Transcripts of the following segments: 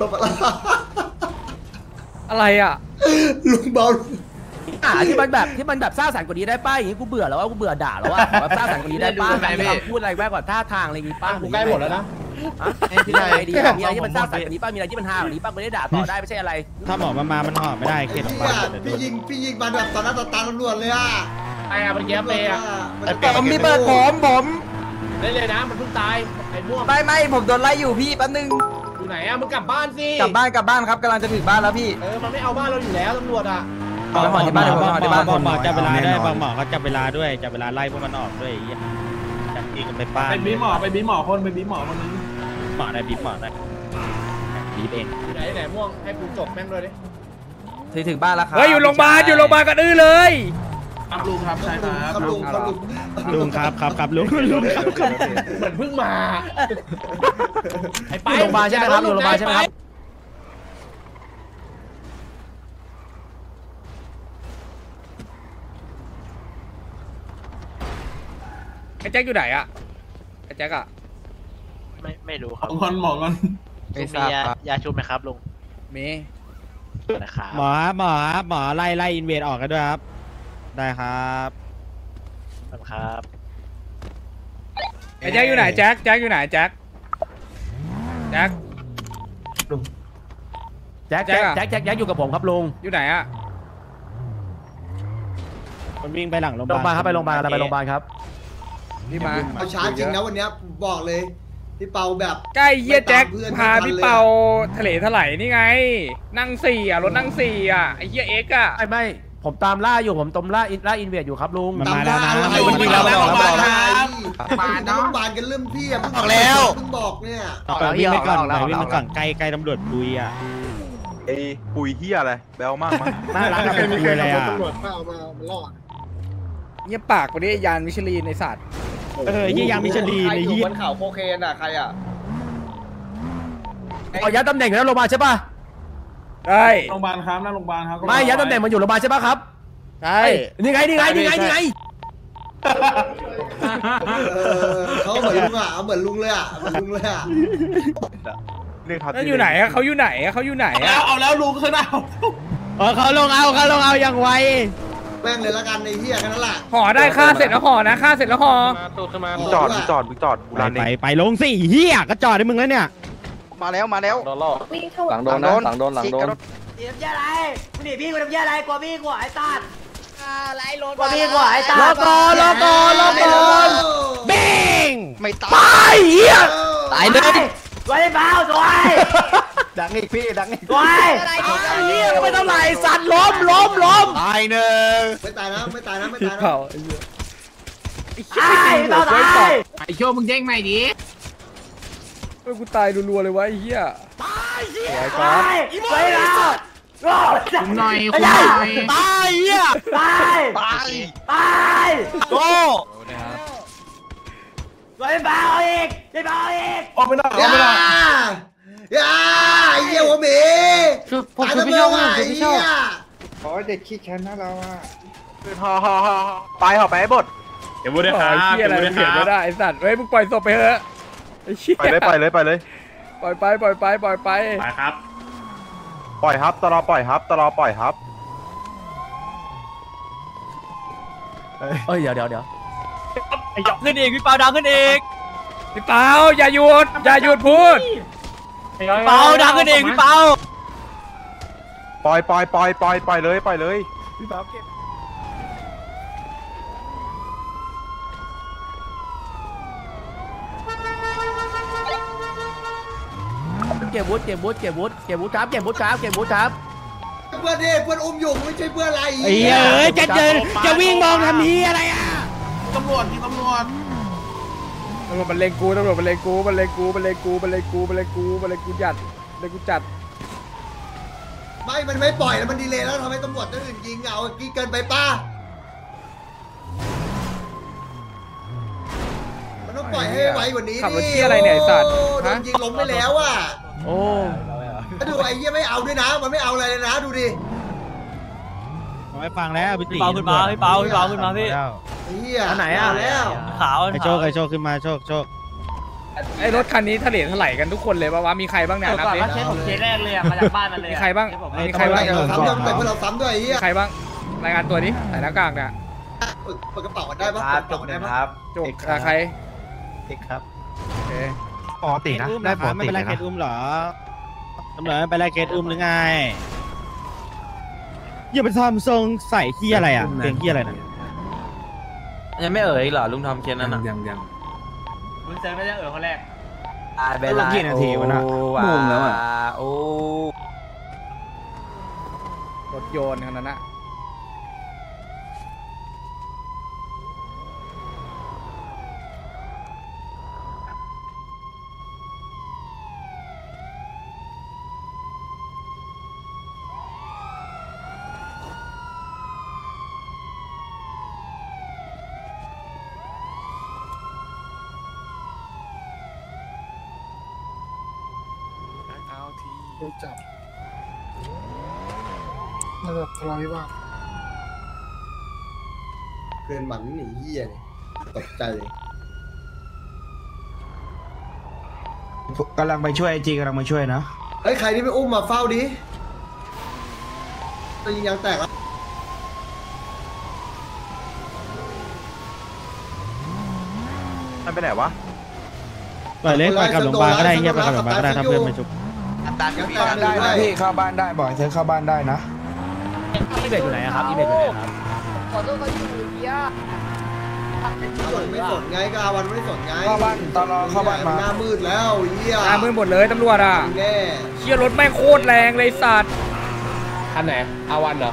ตบอะไรอะไรอ่ะลุงเบาที่มันแบบสร้างสรรค์กว่านี้ได้ป้าอย่างนี้กูเบื่อแล้วว่ากูเบื่อด่าแล้วว่าแบบสร้างสรรค์กว่านี้ได้ป้าพูดอะไรแวกกว่าท่าทางอะไรอย่างนี้ป้ากูใกล้หมดแล้วนะมีอะไรดีมีอะไรที่มันสร้างสรรค์กว่านี้ป้ามีอะไรที่มันฮากว่านี้ป้าไม่ได้ด่าต่อได้ไม่ใช่อะไรถ้าหมอมามันหอมไม่ได้เคสของป้าพี่ยิงมาแบบตอนนั้นตาล้วนเลยอ่ะไอ้อะมันแย่เลยอ่ะผมมีเปิดผมได้เลยนะมันเพิ่งตายไอ้ม่วงไม่ผมโดนไล่อยู่พี่แป๊บนึงอยู่ไหนอ่ะมึงกลับบ้านสิกลับบ้านครับกำลังจะถึงบ้านแล้วพี่มันไม่เอาบ้านเราอยู่แล้วตำรวจอ่ะบางหมอที่บ้านจับเวลาได้บางหมอเขาจับเวลาด้วยจับเวลาไล่พวกมันออกด้วยจับตีกันไปป้าไปบีหมอคนไปบีหมอคนนึงหมอได้บีหมอได้บีเองไหนม่วงให้กูจบแม่งเลยดิถึงบ้านแล้วครับเฮ้ยอยู่โรงพยาบาลกันอื้อเลยลุงครับใช่ครับลุงครับลุงเหมือนเพิ่งมาไอ้ป้าโรงพยาบาลใช่ไหมครับอยู่โรงพยาบาลใช่ไหมครับไอ้แจ็คอยู่ไหนอะไอ้แจ็คอะไม่รู้ครับหมอกันมียาชุบไหมครับลุงมีนะครับหมอไล่อินเวดออกกันด้วยครับได้ครับไอ้แจ็คอยู่ไหนแจ็คลุงแจ็คอยู่กับผมครับลุงอยู่ไหนอะมันวิ่งไปหลังโรงพยาบาลครับไปโรงพยาบาลครับพี่มาเอาช้าจริงนะวันนี้บอกเลยพี่เปาแบบใกล้เยี่ยแจ็คพาพี่เปาทะเลถลายนี่ไงนั่งสี่อ่ะรถนั่งสี่อ่ะไอ้เยี่ยเอ็กอ่ะไม่ผมตามล่าอยู่ผมตามล่าอินเวดอยู่ครับลุงมาแล้วนะมันออกมาครับบานกันเริ่มพี่อ่ะออกแล้วบอกเนี่ยออกแล้ววิ่งไปก่อนไกลตำรวจปุยอ่ะไอ้ปุยเฮียอะไรแบลมากมั้งน่ารักกับปุยอะไรอ่ะตำรวจมามันรอดเงียบปากกว่านี้ยานมิชลีนในศาสตร์ยางมิชลีนในยี่บนเขาโคเคนอ่ะใครอ่ะอ๋อย้ายตำแหน่งอยู่แล้วโรงพยาบาลใช่ป่ะใช่โรงพยาบาลครับนั่นโรงพยาบาลครับไม่ย้ายตำแหน่งมันอยู่โรงพยาบาลใช่ป่ะครับใช่นี่ไงเขาเหมือนลุงอ่ะเหมือนลุงเลยอ่ะอยู่ไหนอะเขาอยู่ไหนอะเอาแล้วลุงเขาเอาอย่างไวแม่งเลยละกันในเฮียกันนั่นแหละห่อได้ค่าเสร็จแล้วห่อนะค่าเสร็จแล้วห่อจอดไปลงสิเฮียก็จอดได้มึงแล้วเนี่ยมาแล้วหลังโดนหนีทำยาอะไรมึงหนีพี่กูทำยาอะไรกลัวพี่กูไอ้ตัดไล่รถกลัวพี่กูไอ้ตัดรอก่อนเบ้งไม่ตายเฮียตายเลยไว้เบาสวยดังอีกพี่ดังอีกว้ายเนี่ยไม่เท่าไหร่สัตว์ล้มตายหนึ่งไม่ตายนะไอ้เหี้ยไอ้โชว์มึงเด้งใหม่ดิเฮ้ยกูตายรัวๆเลยวะไอ้เหี้ยตายเหี้ยตายไปแล้วคุณหน่อยตายเหี้ยตายโก้ไว้เบาอีกออกไม่ได้ย่าไอ้เยี่ยวมีผมคือพี่โชคขอเด็กขี้แค้นนะเราอ่ะไปหอบไปให้บดเดี๋ยวบุญได้หาไม่ได้ไอ้สัตว์เฮ้ยมึงปล่อยศพไปเถอะไปเลยปล่อยไปครับปล่อยครับเดี๋ยวขึ้นเองพี่เปาดังขึ้นเองพี่เปาอย่าหยุดพูดเปาดังกันเองพี่เปาปล่อยเลยพี่เปาเก็บเก็บวุฒิครับเพื่อนดิเพื่อนอุ้มอยู่ไม่ใช่เพื่อนอะไรเอ้ยจะวิ่งมองทำนี้อะไรอ่ะตำรวจมันเลงกูจัดไม่มันไม่ปล่อยแล้วมันดีเลยแล้วทำให้ตำรวจต้องอื่นยิงเอากี้เกินไปป้ามันต้องปล่อยให้ไวกว่านี้ดิขับรถที่อะไรเนี่ยสัตว์โดนยิงล้มไปแล้วอ่ะโอ้ดูไอ้เหี้ยไม่เอาด้วยนะมันไม่เอาอะไรเลยนะดูดิไม่ฟังแล้วพี่เปาขึ้นมาพี่เหี้ยอันไหนอ่ะแล้วขาวไอ้โชคขึ้นมาโชค ไอ้รถคันนี้ทะเลทลายกันทุกคนเลยปะวะมีใครบ้างเนี่ยนับดิใช่ผมเคสแรกเลยมาจากบ้านมันเลยมีใครบ้างมีใครบ้างซ้ำด้วยแต่พวกเราซ้ำด้วยใครบ้างรายงานตัวนี้ใส่หน้ากากเนี่ยเปิดกระเป๋าได้ปะจบได้ปะจบใครติ๊กครับโอเคปอตินะได้ปอตินะไม่เป็นไรเกตอุ้มเหรอตำรวจไม่เป็นไรเกตอุ้มหรือไงอย่าไปทำทรงใส่ขี้อะไรอ่ะเกงขี้อะไรนะยังไม่เอ่ยเหรอลุงทอมเคียนนั่นอ่ะยังลุงเซนไม่ได้เอ่ยคนแรกเวลากี่นาทีวะนะงงแล้วอ่ะโอ้รถโยนขนาดนั้นอ่ะจับระดับทะเลาะวิวาทเพื่อนหมันหนีเยี่ยตกใจกำลังไปช่วยจีกำลังมาช่วยนะเฮ้ยใครที่ไปอุ้มมาเฝ้าดิตียิงยางแตกแล้วมันไปไหนวะปล่อยเล็กไปกับหลวงบาก็ได้เงียบไปกับหลวงบาก็ได้ทำเพื่อนมาจุกตัดกันได้นะพี่เข้าบ้านได้บ่อยเธอเข้าบ้านได้นะอีเบ็ดอยู่ไหนครับอีเบ็ดอยู่ไหนครับขอโทษเขาอยู่เยอะไม่สนไงก็อาวันไม่สนไงเข้าบ้านตอนรอเข้าบ้านมาหน้ามืดแล้วเยี่ยหน้ามืดหมดเลยตำรวจอ่ะเชี่ยรถแม่งโคตรแรงเลยสัตว์คันไหนอาวันเหรอ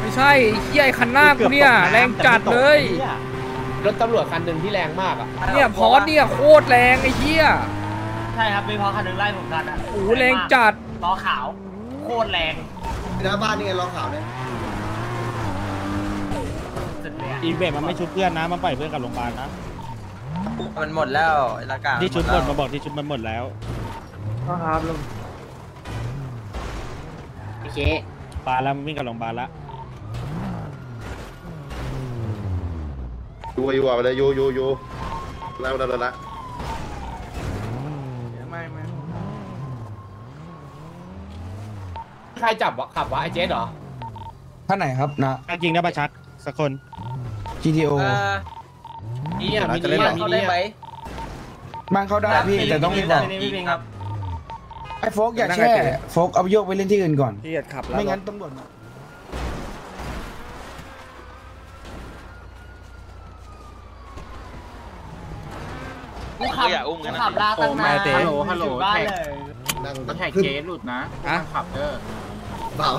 ไม่ใช่เชี่ยคันหน้ากูเนี่ยแรงจัดเลยรถตำรวจคันหนึ่งที่แรงมากอ่ะเนี่ยพอสเนี่ยโคตรแรงไอ้เชี่ยใช่ครับมีพอคันหนึ่งไล่ผมกันอ่ะโอ้แรงจัดล้อขาวโคตรแรงหน้าบ้านนี่ไงล้อขาวเนี่ยอีเบมันไม่ชุบเพื่อนนะมันปล่อยเพื่อนกับโรงพยาบาลนะมันหมดแล้วละกาที่ชุบหมดมาบอกที่ชุบมันหมดแล้วครับลุงโอเคปลาแล้วมันวิ่งกับโรงพยาบาลละอยู่ไปเลยอยู่แล้วละใครจับวะขับวะไอเจสเหรอท่านไหนครับนะจริงนะประชัดสักคน GTO นี่อ่ะมีบ้านเขาได้ไหมบ้านเขาได้พี่แต่ต้องมีบอกไอโฟกอย่าแช่โฟกเอาโยกไปเล่นที่อื่นก่อนเกียดขับแล้วไม่งั้นตำรวจขับลาตั้งนานฮัลโหลแท็กเจสหลุดนะขับเด้อเปล่า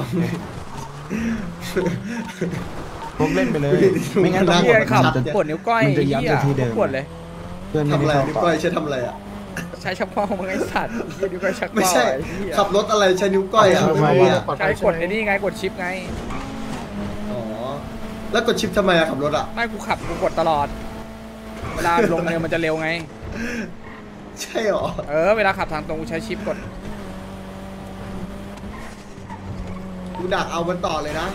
ผมเล่นไปเลยไม่งั้นต้องขับปวดนิ้วก้อยที่อ่ะปวดเลยทำอะไรนิ้วก้อยใช้ทำอะไรอ่ะใช้ชักเป้าไงสัตว์นิ้วก้อยชักเป้าไม่ใช่ขับรถอะไรใช้นิ้วก้อยอ่ะใช้กดไอ้นี่ไงกดชิปไงอ๋อแล้วกดชิปทำไมอ่ะขับรถอ่ะไม่กูขับกูกดตลอดเวลาลงเนินมันจะเร็วไงใช่หรอเวลาขับทางตรงกูใช้ชิปกดกูดักเอามันต่อเลยนะ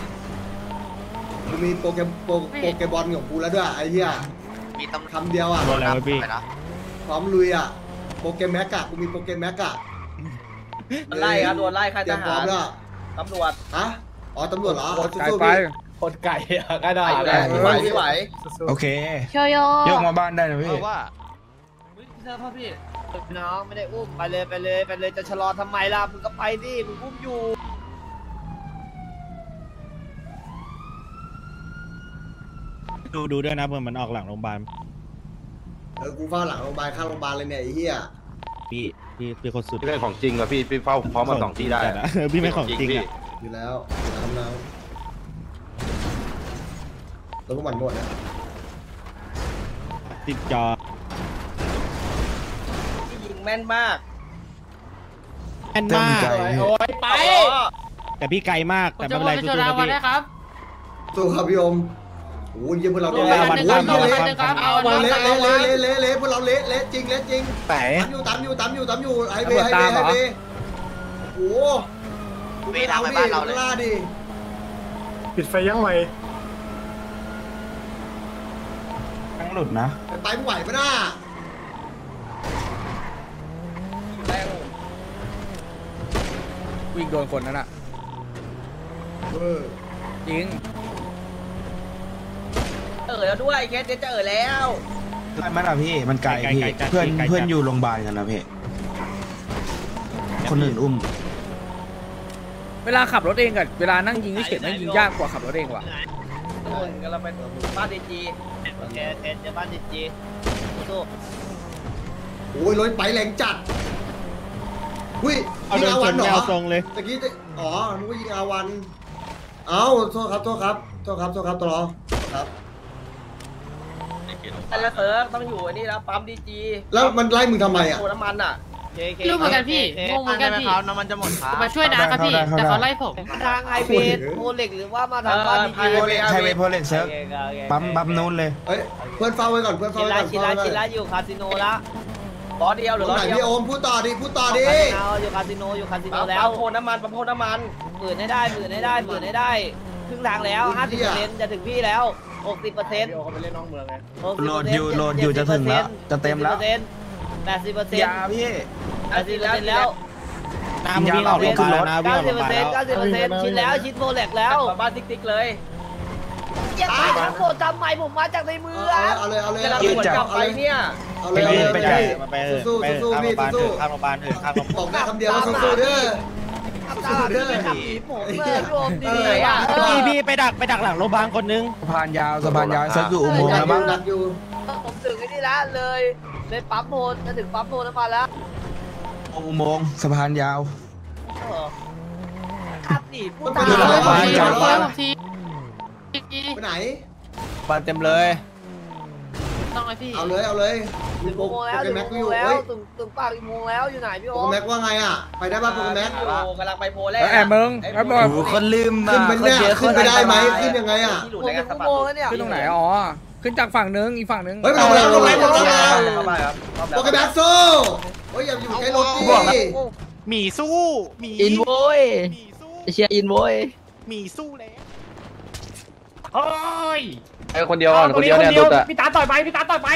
กูมีโปเกมอนของกูแล้วด้วยไอ้เหี้ยมีตำคำเดียวอ่ะพร้อมลุยอ่ะโปเกมแม็กกะกูมีโปเกมแม็กกะไล่ครับโดนไล่ค่ายทหารตำรวจฮะอ๋อตำรวจเหรอไปคนไก่กระดาษไม่ไหวโอเคโยโย่ยกมาบ้านได้นะพี่เธอพ่อพี่น้องไม่ได้อุ้มไปเลยจะชะลอทำไมล่ะมึงก็ไปดิมึงอุ้มอยู่ดูด้วยนะเพื่อนมันออกหลังโรงพยาบาลกูเฝ้าหลังโรงพยาบาลข้างโรงพยาบาลเลยเนี่ยไอ้เหี้ยพี่เป็นคนสุดพี่เป็นของจริงเหรอพี่เฝ้าพร้อมมาสองที่ได้พี่ไม่ของจริงอยู่แล้วแล้วก็มันหมดนะติดจอแม่นมากโอ้ยไปแต่พี่ไกลมากแต่ไม่เป็นไรสู้ๆพี่ครับสู้ครับพี่อมโอ้ยเยี่ยมพวกเราเลยเละพวกเราเละจริงไปตามอยู่ไฮเบโอ้ไปทางบ้านเราเลยล่าดิปิดไฟยังไงทั้งหลุดนะไปไหวปะหน้า วิ่งโดนคนนั่นแหละจริงแล้วด้วยแคสจะแล้วไกลมากนะพี่มันไกลพี่เพื่อนอยู่โรงพยาบาลกันนะพี่คนอื่นอุ้มเวลาขับรถเองกับเวลานั่งยิงนี่เฉยนั่งยิงยากกว่าขับรถเองว่ะก็เราไปบ้านดีจีแคสจะบ้านดีจีสู้โอ้ยรถไปแรงจัดวิ่งยิงอาวันเหรอตะกี้อ๋อนึกว่ายิงอาวันเอ้าโทษครับตลอดครับแล้วเออต้องอยู่อันนี้แล้วปั๊มดีจีแล้วมันไล่มึงทำไมอ่ะโอ้น้ำมันอ่ะรู้เหมือนกันพี่งงเหมือนกันพี่น้ำมันจะหมดขามาช่วยนะครับพี่แต่เขาไล่ผมทางไฮเวย์โพเล็กหรือว่ามาทางบ้านดีจีไฮเวย์โพเล็กเซิร์ฟปั๊มนู้นเลยเพื่อนเฝ้าไว้ก่อนชิลาอยู่คาสิโนละล้อเดียวหรือล้อเดียวพี่โอมพูดต่อดิอยู่คาสิโนแล้วปั๊มโพน้ำมันฝืนให้ได้ครึ่งทางแล้ว 50% จะถึงพี่แล้ว 60% โอ้เขาไปเล่นน้องเมืองไงโหลดอยู่จะถึงแล้วจะเต็มแล้ว 80% ยาพี่ 80% แล้วน้ำยาออกลงมาแล้ว 90% ชิดแล้วชิดโมเลกแล้วบ้านติ๊กๆเลยอย่าไปทำโหดทำใหม่ผมมาจากในเมืองเอาเลยกลับไปเนี่ยเอาเลยสู้พี่สู้ข้างโรงพยาบาลอื่นข้างโรงพยาบาลบอกได้คำเดียวว่าสู้เด้อพี่ไปดักหลังโรงพยาบาลคนนึงสะพานยาวเซิร์ฟอยู่อุโมงค์แล้วมั้งผมถึงไอ้นี่ละเลยปั๊มโพนจะถึงปั๊มโพนแล้วมาแล้วอุโมงค์สะพานยาวขับหนีผู้ตายไปไหนปานเต็มเลยต้องไอพี่เอาเลยโปรแล้วตึงปากอีโมงแล้วอยู่ไหนพี่โอแม็กว่าไงอ่ะไปได้บ้านโปรแม็กกำลังไปโพแล้วแอบมึงคนลืมมาขึ้นไปได้ไหมขึ้นยังไงอ่ะขึ้นตรงไหนอ๋อขึ้นจากฝั่งนึงอีกฝั่งนึงเฮ้ยลงแล้วโปรแม็กสู้โอ้ยอย่าอยู่ใกล้รถดิหมีสู้อินโว้ยเชียร์อินโว้ยหมีสู้แล้วเฮ้ยไอคนเดียวเนี่ยตุ๊ดอะพี่ตาต่อยไป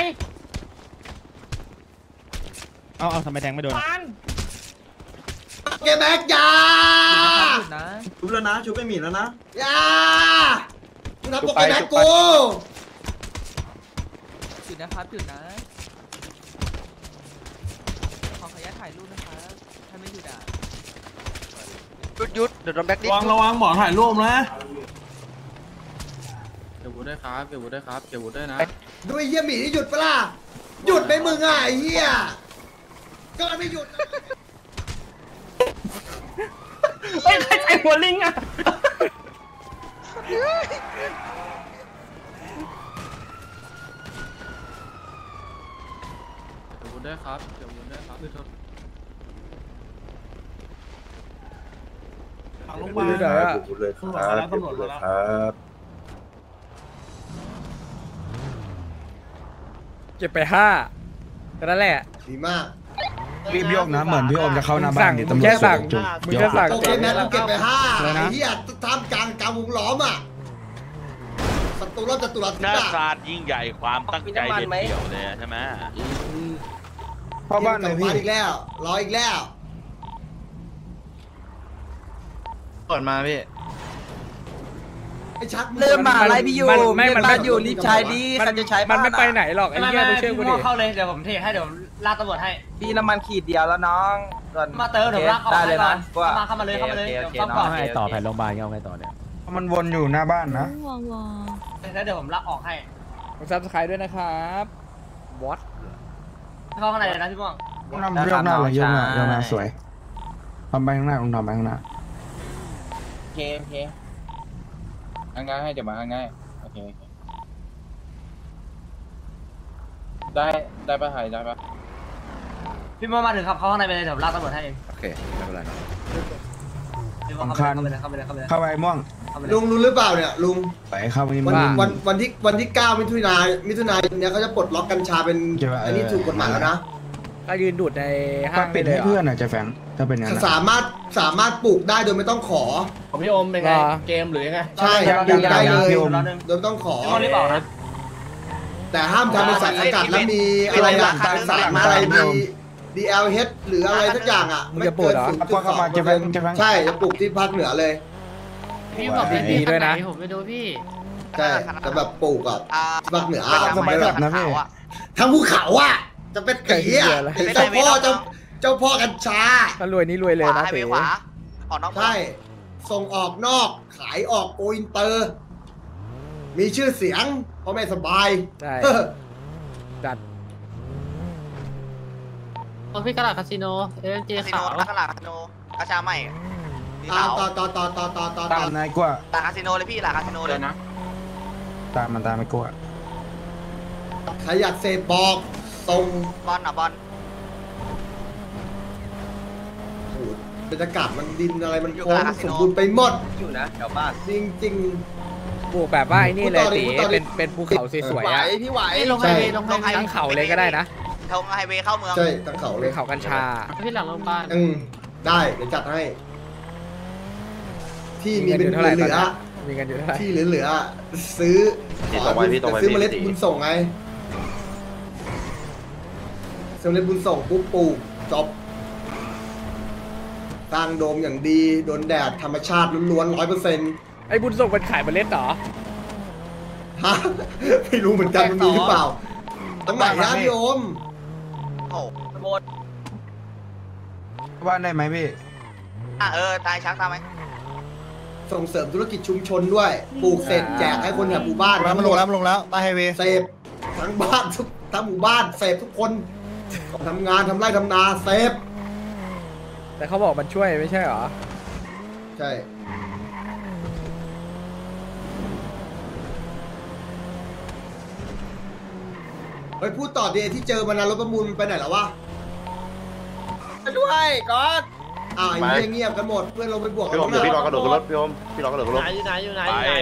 เอาทำไมแทงไม่โดนเกมแบกยาชุบแล้วนะชุบไปหมีแล้วนะยาคุณทำโปเกมแบกกูจุดนะครับจุดนะขอขยันถ่ายรูปนะคะถ้าไม่จุดอะหยุดเดี๋ยวโดนแบกดิระวังหมอถ่ายรูปนะเก็บวุ้ดได้ครับเก็บวุ้ดได้นะด้วยเยี่ยมหมีที่หยุดปะล่ะหยุดไปมึงอ่ะไอ้เหี้ยก็ไม่หยุดไอ้ใครหัวลิงอ่ะเก็บวุ้ดได้ครับเอาลงมาเก็บวุ้ดเลยครับเก็บไป5ก็นั่นแหละดีมากรีบยกนะเหมือนพี่โอมจะเข้าหน้าบ้านตำรวจแค่สั่งโอเคแม็กซ์เก็บไป5ไอ้เหี้ยทำกลางวงล้อมอ่ะศัตรูเราจะตุลัดหน้าศาสตร์ยิ่งใหญ่ความตั้งใจเด็ดเดี่ยวเลยใช่ไหมพ่อบ้านไหนพี่รออีกแล้วก่อนมาพี่เริ่มมาอะไรพี่อยู่มันอยู่รีบใช้ดีมันจะใช้มันไม่ไปไหนหรอกไอ้เงี้ยไปเชื่อกูดิเข้าเลยเดี๋ยวผมเทให้เดี๋ยวลากตำรวจให้พี่น้ำมันขีดเดียวแล้วน้องมาเติมเดี๋ยวลากออกได้เลยนะเข้ามาเลยต้องต่อให้ต่อแผ่นโรงพยาบาลเอาไงต่อเนี่ยมันวนอยู่หน้าบ้านนะแล้วเดี๋ยวผมลากออกให้ซับสไครต์ด้วยนะครับบอสเข้าข้างในเลยนะพี่ม่วงเรื่องหน้าสวยทำไปข้างหน้าโอเคง่ายให้จะมาง่ายโอเคได้ปะหายได้ปะพี่มาถึงครับเข้าข้างในไปเลยเดี๋ยวลากตำรวจให้เองโอเคไม่เป็นไรเข้าไปม่วงลุงรู้หรือเปล่าเนี่ยลุงไปเข้าไปวันที่9มิถุนายนเนี่ยเขาจะปลดล็อกกัญชาเป็นอันนี้ถูกกฎหมายแล้วนะถ้ายืนดูดในห้างปิดให้เพื่อนอาจจะแฝงถ้าเป็นงั้นสามารถปลูกได้โดยไม่ต้องขอผมพี่อมเป็นไงเกมหรือไงใช่ปลูกได้เลยโดยไม่ต้องขอหรือเปล่าครับแต่ห้ามทำเป็นสัตว์อากาศและมีอะไรหลักการสัตว์อะไรมี DLH หรืออะไรสักอย่างอ่ะไม่เกิน0.2 ใช่จะปลูกที่ภาคเหนือเลยพี่บอกเป็นดีด้วยนะผมไปดูพี่ใช่แต่แบบปลูกอ่ะภาคเหนือสมัยแบบนั้นพี่ทั้งภูเขาอ่ะจะเป็นเกียร์เจ้าพ่อเจ้าพ่อกัญชาก็รวยนี่รวยเลยนะพี่ใช่ส่งออกนอกขายออกโกอินเตอร์มีชื่อเสียงเพราะไม่สบายใช่จัดเอาพี่กระดาษคาสิโนเอเจนต์เจขาวกระดาษคาสิโนกระชาใหม่ตามนายกว่าตามคาสิโนเลยพี่หลักคาสิโนเลยนะตามไม่กลัวใครอยากเสพบอกตรงบอลอ่ะบอลบรรยากาศมันดินอะไรมันโค้งสมบูรณ์ไปหมดอยู่นะแถวบ้านจริงๆปลูกแบบว่าไอ้นี่เลยตีเป็นภูเขาสวยๆอ่ะพี่ไหวลงไฮเวย์ตั้งเขาเลยก็ได้นะลงไฮเวย์เข้าเมืองใช่ตั้งเขาเลยเขากัญชาพี่หลังโรงพยาบาลได้เดี๋ยวจัดให้ที่มีเป็นเหลือมีกันอยู่ที่เหลือซื้อเมล็ดบุญส่งไงซื้อเมล็ดบุญส่งปุ๊บปลูกจบตั้งโดมอย่างดีโดนแดดธรรมชาติล้วนๆ 100% ไอ้บุญส่งเป็นขายเมล็ดเหรอฮะไม่รู้เหมือนกันมันมีหรือเปล่าต้องแบบนั้นพี่โอมโอ้โหบ้านได้ไหมพี่ตายช้างตามไหมส่งเสริมธุรกิจชุมชนด้วยปลูกเสร็จแจกให้คนแถวหมู่บ้านมันลงแล้วใต้ไฮเวย์เสพทั้งบ้านทั้งหมู่บ้านเสพทุกคนทำงานทำไร่ทำนาเสพแต่เขาบอกมันช่วยไม่ใช่หรอใช่เฮ้ยพูดต่อดีที่เจอมันนะรถประมูลมันไปไหนแล้ววะไปด้วยก่อนเงียบกันหมดเพื่อนเราไปบวกพี่รอกระโดดรถพี่รอกระโดดรถอยู่ไหน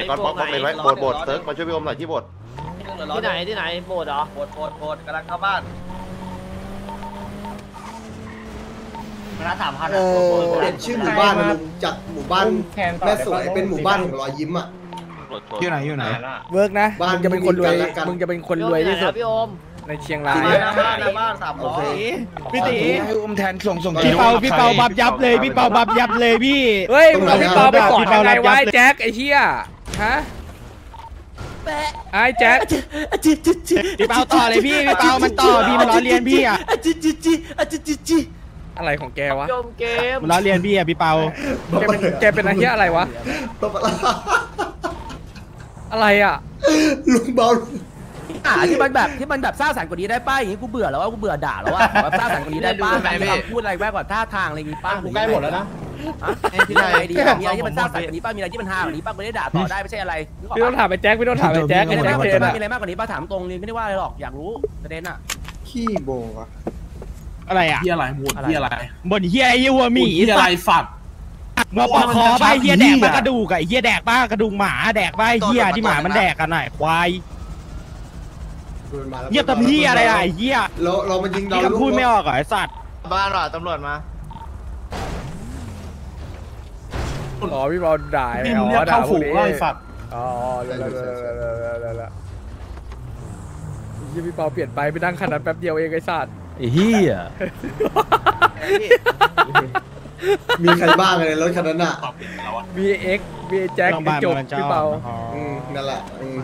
ก้อนบล็อกเลยไหมโบดเซิร์ฟมาช่วยพี่อมหน่อยที่โบดที่ไหนโบดเหรอโบดกำลังเข้าบ้านเปลี่ยนชื่อหมู่บ้านลุงจากหมู่บ้านแม่สวยเป็นหมู่บ้านของรอยยิ้มอ่ะอยู่ไหนเวิร์กนะบ้านจะเป็นคนรวยมึงจะเป็นคนรวยที่สุดในเชียงรายบ้าน300พี่ตีให้อมแทนส่งพี่เปาบับยับเลยพี่เฮ้ยเอาพี่เปาไปกอดอะไรไว้แจ็คไอ้เหี้ยฮะไอ้แจ็คพี่เปาต่อเลยพี่เปามันต่อพี่มันล้อเลียนพี่อ่ะอะไรของแกวะมันล้อเลียนพี่อ่ะพี่เปาแกเป็นอะไรเหี้ยอะไรวะอะไรอ่ะลุงเบาที่มันแบบสร้างสรรค์กว่านี้ได้ป้าอย่างนี้กูเบื่อแล้วว่ากูเบื่อด่าแล้วว่าแบบสร้างสรรค์กว่านี้ได้ป้าพูดอะไรแวะกว่าท่าทางอะไรงี้ป้ากูใกล้หมดแล้วนะที่ไหนดีมีอะไรที่มันสร้างสรรค์กว่านี้ป้ามีอะไรที่มันฮากว่านี้ป้าไม่ได้ด่าต่อได้ไม่ใช่อะไรพี่ต้องถามไปแจ็คพี่ต้องถามไปแจ็คมีอะไรมากกว่านี้ป้าถามตรงเลยไม่ได้ว่าอะไรหรอกอยากรู้ประเด็นอะขี้โบะอะไรอะเฮียอะไรบนเฮียอะไรบนเฮียไอ้วัวมีอะไรฝักงอปคอไปเฮียแดกป้ากระดูกไอ้เฮียแดกป้ากระดูกหมาแดกป้าเฮียที่หมามันแดกกันหน่อยควายเยี่ยมตำพี่อะไรอ่ะเยี่ยเรามันยิงเราลูกพูดไม่ออกไอ้สัตว์บ้านหรอตำรวจมาหรอพี่บอลด่าไอ้หรอด่าฝูงไอ้สัตว์อ๋อแล้วยี่พี่บอลเปลี่ยนไปนั่งขนาดแป๊บเดียวเองไอ้สัตว์ไอ้เหี้ยมีใครบ้างเลยรถคันนั้นอ่ะมีมีแจ็คกระจกพี่เปานั่นแหละ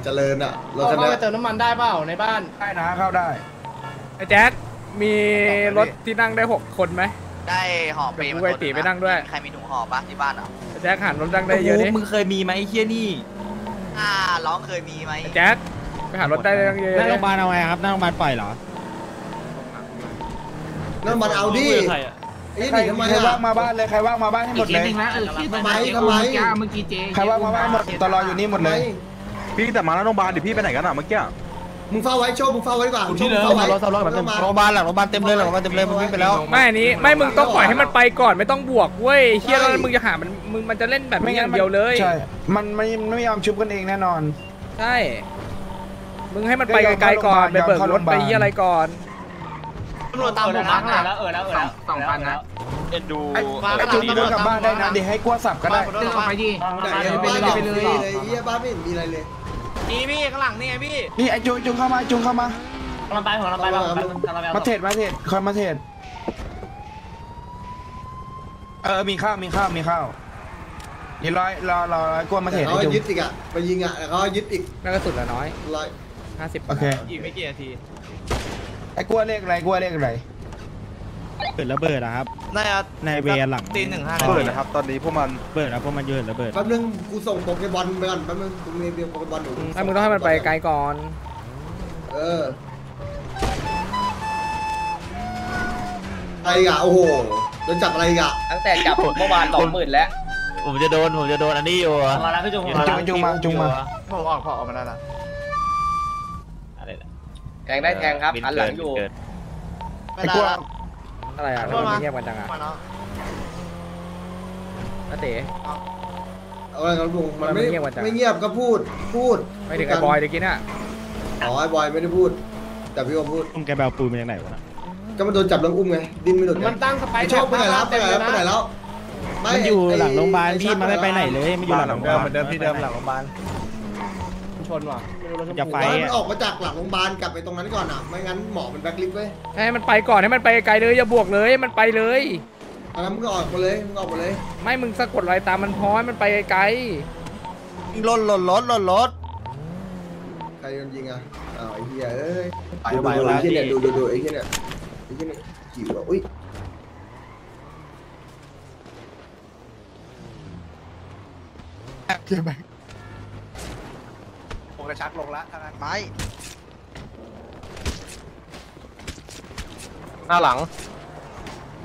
เจริญอ่ะรถคันนั้นเข้าไปเติมน้ำมันได้เปล่าในบ้านได้นะเข้าได้ไอ้แจ็คมีรถที่นั่งได้6คนไหมได้ห่อเปย์ด้วยตีไปนั่งด้วยใครมีถุงห่อปะที่บ้านอ่ะแจ็คหันรถนั่งได้เยอะนี่มึงเคยมีไหมเฮียนี่ร้องเคยมีไหมแจ็คไปหารถได้เยอะนั่งโรงพยาบาลเอาไงครับนั่งโรงพยาบาลปล่อยเหรอนั่งมันเอาดิใครว่างมาบ้านเลยใครว่างมาบ้านให้หมดเลยทำไมใครว่างมาบ้านหมดตลอดอยู่นี่หมดเลยพี่แต่มาแล้วโรงพยาบาลดิพี่ไปไหนกันอ่ะเมื่อกี้มึงเฝ้าไว้โชว์มึงเฝ้าไว้ดีกว่าที่เดิมโรงพยาบาลหลังโรงพยาบาลเต็มเลยหลังโรงพยาบาลเต็มเลยมึงวิ่งไปแล้วไม่อันนี้ไม่มึงต้องปล่อยให้มันไปก่อนไม่ต้องบวกเว้ยเฮียแล้วมึงจะหามันมึงมันจะเล่นแบบไม่อย่างเดียวเลยใช่มันไม่ยอมชุบกันเองแน่นอนใช่มึงให้มันไปไกลๆก่อนไปเบิกรถไปเฮียอะไรก่อนตำรวจตามผมมาข้างหลังแล้ว2,000นะเอ็นดูไอ้จุดนี้กลับบ้านได้นะเดี๋ยวให้กลัวสับก็ได้เรื่องไปดิไปเลยเฮียบ้าไม่มีอะไรเลยนี่พี่ข้างหลังนี่ไงพี่นี่ไอ้จุงเข้ามามาเถิดคอยมาเถิด มีข้าวนี่ร้อยกว่ามาเทรดให้ดูยึดอีกอ่ะไปยิงอ่ะแล้วก็ยึดอีกน่าจะสุดละน้อย150โอเคอีกไม่กี่นาทีไอ้กลัวเลขอะไรเปิดระเบิดนะครับในเวรหลังตี 1:05เปิดนะครับตอนนี้พวกมันเปิดนะพวกมันเยอะระเบิดแป๊บนึงกูส่งโปเกมอนไปก่อนแป๊บนึงกูมีโปเกมอนอยู่ให้มึงต้องให้มันไปไกลก่อนอะไรอ่ะโอ้โหโดนจับอะไรอ่ะตั้งแต่จับเมื่อวาน20,000แล้วผมจะโดนอันนี้อยู่มาแล้วพี่จุงมาผมออกมาแล้วล่ะอะไรล่ะแทงได้แทงครับอันหลังอยู่ไอ้กลัวอะไรอ่ะมันเงียบกันจังอ่ะอาเต๋เอาอะไรกันลุงมันไม่เงียบก็พูดไม่ถึงไอ้บอยเมื่อกี้น่ะอ๋อไอ้บอยไม่ได้พูดแต่พี่อมพูดอุ้มแกแบลปูนมาจากไหนวะก็มันโดนจับแล้วอุ้มไงดิ้นไม่หลุดมันตั้งสไปชอบไปไหนแล้วมันอยู่หลังโรงพยาบาลพี่มันไม่ไปไหนเลยมันอยู่หลังโรงพยาบาลเหมือนเดิมที่เดิมหลังโรงพยาบาลชนว่ะจะไปออกมาจากหลังโรงพยาบาลกลับไปตรงนั้นก่อนอ่ะไม่งั้นหมอมันแบล็คลิสต์ไว้ให้มันไปก่อนให้มันไปไกลเลยอย่าบวกเลยมันไปเลยอะไรมึงก็ออกมาเลยไม่มึงสะกดรอยตามมันพอให้มันไปไกลรถใครโดนยิงอ่ะไอ้เหี้ยเอ้ยดูไอ้เหี้ยเนี่ยจิ๋วอุ้ยเก็บไปผมจะชักลงละทางนั้นไม้หน้าหลัง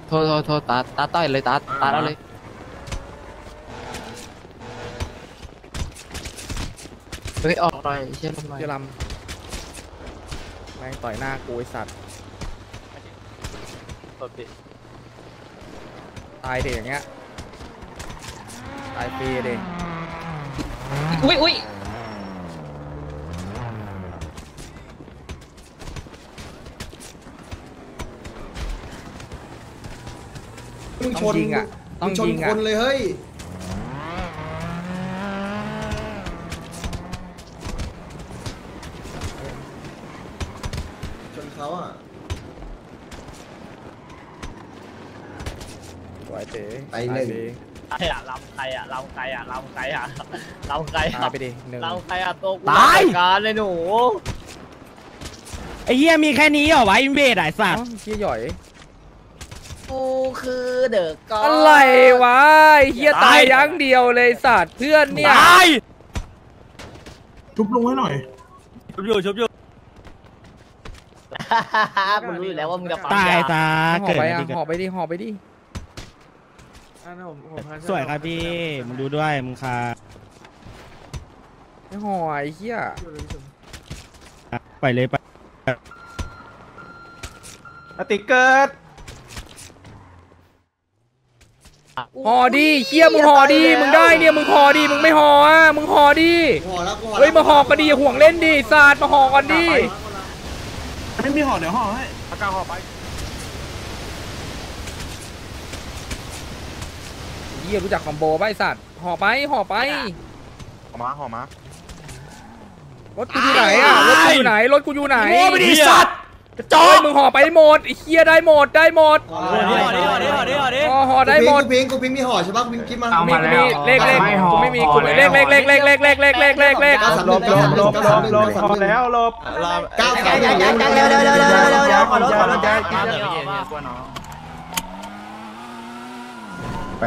โทษตาต้อยเลยตาแล้วเลยเฮ้ยออกหน่อยเชี่ยลงหน่อยเชี่ยลำแม่งต่อยหน้ากูไอ้สัตว์ตายเด็กอย่างเงี้ยตายปีเด็กอุ้ยต้องยิงอ่ะต้องชนคนเลยเฮ้ยชนเขาอ่ะไหวเต๋ไอหนึ่งเราใครอ่ะไปดิเราใครอ่ะตัวกูตายกันเลยหนูไอ้เหี้ยมีแค่นี้เหรอวะอินเวดไอ้สัตว์เหี้ยหย่อยกูคือเด็กก็อะไรวะไอ้เหี้ยตายอย่างเดียวเลยสัตว์เพื่อนเนี่ยตายชุบลงให้หน่อยชุบอยู่มึงรู้อยู่แล้วว่ามึงจะตายตาเกิดหอบไปดิสวยครับพี่มึงดูด้วยมึงค่ะไม่หอยเขี้ยไปเลยไปติ๊กเกอร์หอดีเขี้ยมึงหอดีมึงได้เนี่ยมึงหอดีมึงไม่หออ่ะมึงหอดีเฮ้ยมาหอก็ดีห่วงเล่นดีศาสตร์มาหอก่อนดีไม่มีหอเดี๋ยวหอให้ปากกาหอไปเยี่ยรู้จักคอมโบไว้สัตว์ห่อไปห่อมารถกูอยู่ไหนไม่ดีสัตว์จอยมึงห่อไปหมดไอ้เหี้ยได้หมดห่อได้หมดกูพิงมีห่อใช่ปะพิงกินมาเลขไม่มีเลขลบห่อแล้วลบ9 เร็วไปI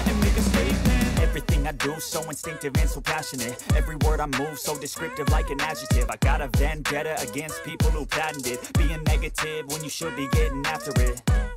and make a statement. I don't ever slow up, no I don't take shit. I got no love for the fakeness. If you wanna play tough and wanna hate this, I'll always show up and make a statement. Everything I do so instinctive and so passionate. Every word I move so descriptive like an adjective. I got a vendetta against people who patented being negative when you should be getting after it.